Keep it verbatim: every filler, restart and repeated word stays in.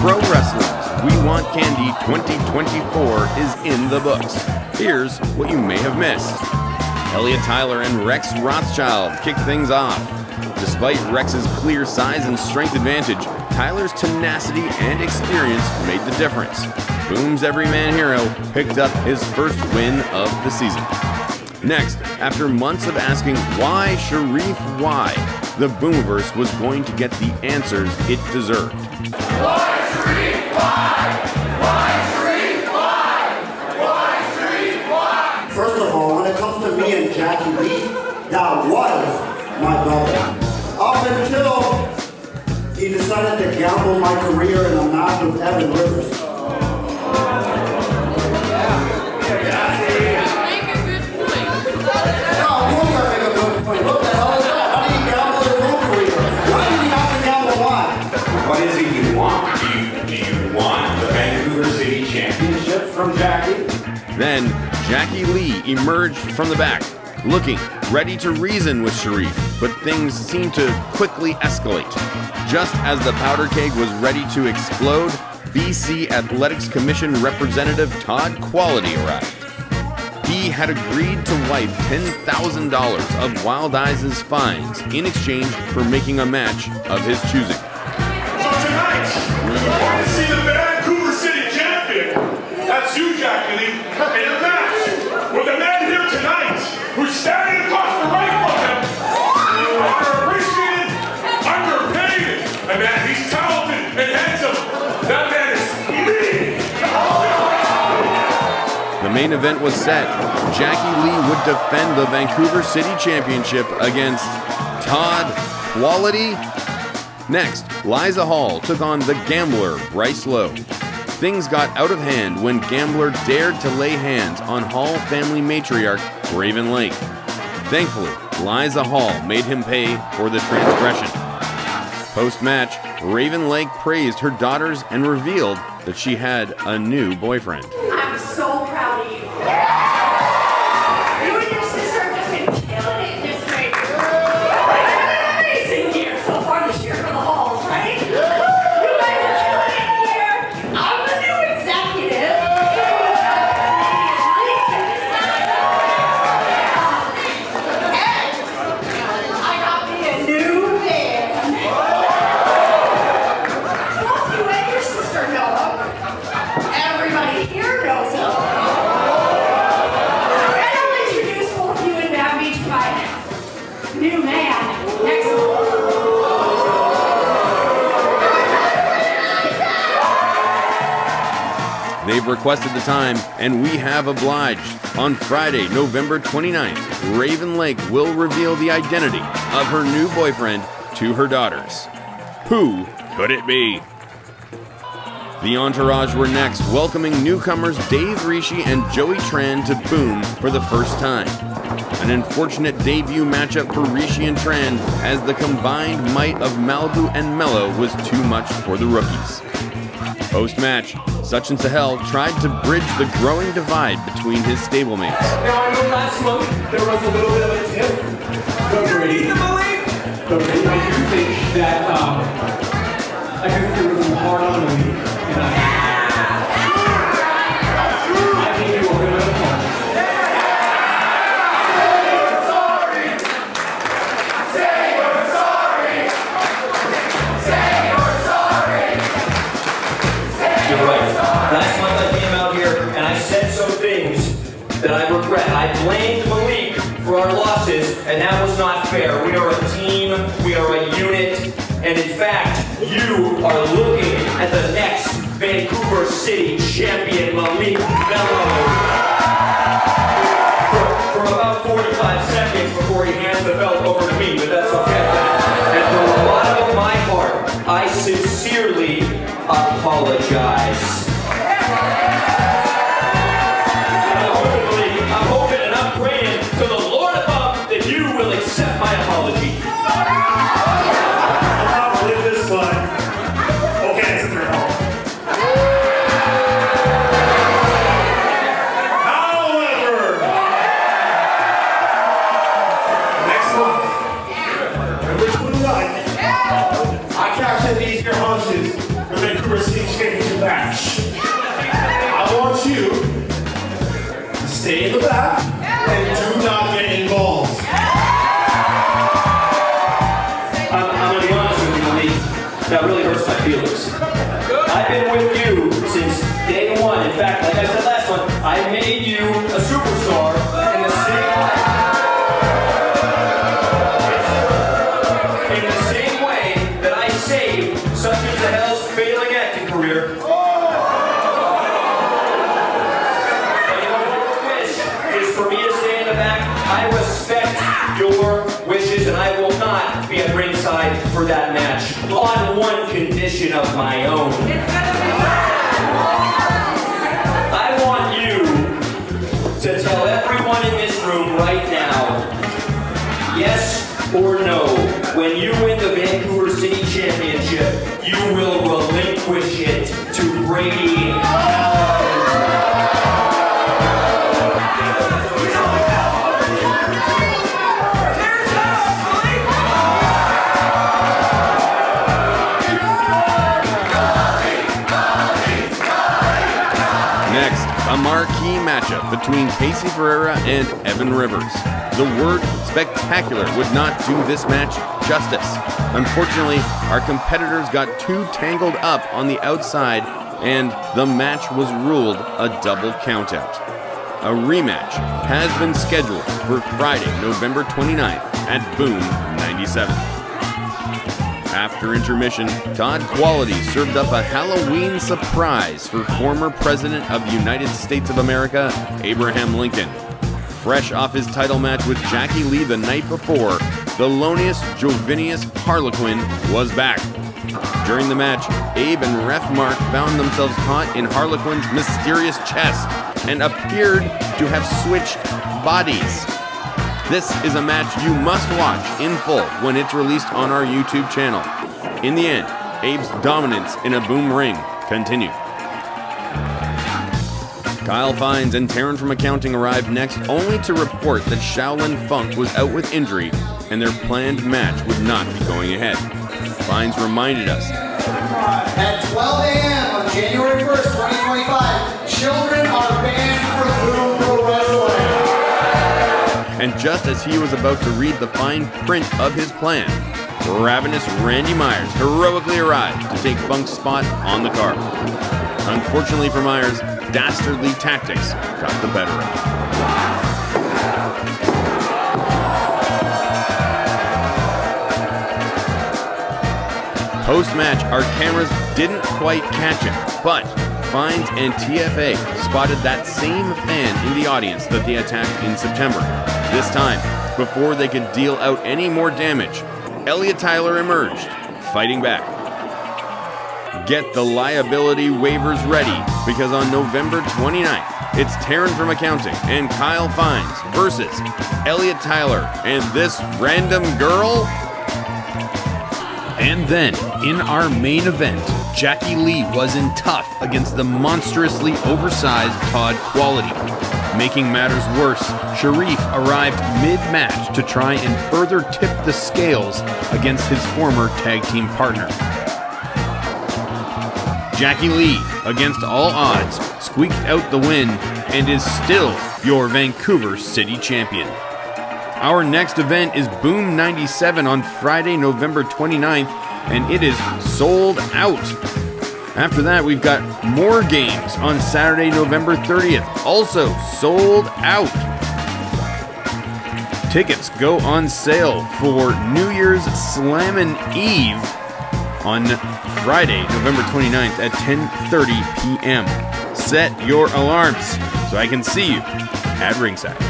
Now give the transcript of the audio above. Pro Wrestling's We Want Candy twenty twenty-four is in the books. Here's what you may have missed. Elliot Tyler and Rex Rothschild kick things off. Despite Rex's clear size and strength advantage, Tyler's tenacity and experience made the difference. Boom's Everyman Hero picked up his first win of the season. Next, after months of asking why Sharif why, the Boomiverse was going to get the answers it deserved. Why Sharif why? Why Sharif why? Why Sharif why? First of all, when it comes to me and Jackie Lee, that was my brother. Up until he decided to gamble my career in a match with Evan Rivers. What is it you want? Do you, do you want the Vancouver City Championship from Jackie? Then, Jackie Lee emerged from the back, looking ready to reason with Sharif, but things seemed to quickly escalate. Just as the powder keg was ready to explode, B C Athletics Commission representative Todd Quality arrived. He had agreed to wipe ten thousand dollars of Wild Eyes' fines in exchange for making a match of his choosing. I want to see the Vancouver City champion. That's you, Jackie Lee, in a match with a man here tonight who's standing across the right from him. Underappreciated, underpaid, and man, he's talented and handsome. That man is me. The main event was set. Jackie Lee would defend the Vancouver City Championship against Todd Wallady. Next, Liza Hall took on the gambler, Bryce Lowe. Things got out of hand when Gambler dared to lay hands on Hall family matriarch, Raven Lake. Thankfully, Liza Hall made him pay for the transgression. Post-match, Raven Lake praised her daughters and revealed that she had a new boyfriend. I'm so proud of you. You and your sister have just been killing it this way. It's been amazing year so far this year. They've requested the time, and we have obliged. On Friday, November twenty-ninth, Raven Lake will reveal the identity of her new boyfriend to her daughters. Who could it be? The Entourage were next, welcoming newcomers Dave Rishi and Joey Tran to Boom for the first time. An unfortunate debut matchup for Rishi and Tran, as the combined might of Malibu and Mello was too much for the rookies. Post-match, Suchin Sahel tried to bridge the growing divide between his stablemates. Now, I know last month there was a little bit of a tip. But Brady, I do think that, um, I do think there was a hard on the week. And I, I think you were going to come. Say you're sorry! Say you're sorry! Say you're sorry! You're right. Last month I came out here and I said some things that I regret. I blamed Malik for our losses, and that was not fair. We are a team, we are a unit, and in fact, you are looking at the next Vancouver City champion, Malik Bellow. For, for about forty-five seconds before he hands the belt over to me, but that's okay. And for a lot of my part, I sincerely apologize. I'm hoping, I'm hoping and I'm praying to the Lord above that you will accept my apology. I'll live this one. Okay, it's a girl. I stay in the back and do not get involved. I'm, I'm going to be honest with you, Malik. That really hurts my feelings. I've been with you since day one. In fact, like I said last one, I made you a superstar in the same way. In the same way that I saved Suchin Sahel's failing acting career. Your wishes, and I will not be at ringside for that match on one condition of my own. I want you to tell everyone in this room right now, yes or no, when you win the Vancouver City Championship, you will relinquish it to Brady. A marquee matchup between Casey Ferreira and Evan Rivers. The word spectacular would not do this match justice. Unfortunately, our competitors got too tangled up on the outside and the match was ruled a double countout. A rematch has been scheduled for Friday, November twenty-ninth at Boom ninety-seven. After intermission, Todd Quality served up a Halloween surprise for former President of the United States of America, Abraham Lincoln. Fresh off his title match with Jackie Lee the night before, Thelonious Jovinius Harlequin was back. During the match, Abe and Rathmark found themselves caught in Harlequin's mysterious chest and appeared to have switched bodies. This is a match you must watch in full when it's released on our YouTube channel. In the end, Abe's dominance in a boom ring continued. Kyle Fiennes and Taryn From Accounting arrived next only to report that Shaolin Funk was out with injury and their planned match would not be going ahead. Fiennes reminded us, at twelve A M on January first, twenty twenty-five, children are banned from boom. And just as he was about to read the fine print of his plan, ravenous Randy Myers heroically arrived to take Funk's spot on the card. Unfortunately for Myers, dastardly tactics got the better of him. Post-match, our cameras didn't quite catch him, but Fiennes and T F A spotted that same fan in the audience that they attacked in September. This time, before they could deal out any more damage, Elliot Tyler emerged, fighting back. Get the liability waivers ready, because on November twenty-ninth, it's Taryn From Accounting and Kyle Fiennes versus Elliot Tyler and this random girl. And then, in our main event, Jackie Lee was in tough against the monstrously oversized Todd Quality. Making matters worse, Sharif arrived mid-match to try and further tip the scales against his former tag team partner. Jackie Lee, against all odds, squeaked out the win and is still your Vancouver City champion. Our next event is Boom ninety-seven on Friday, November twenty-ninth, and it is sold out. After that, we've got more games on Saturday, November thirtieth, also sold out. Tickets go on sale for New Year's Slammin' Eve on Friday, November twenty-ninth at ten thirty P M Set your alarms so I can see you at ringside.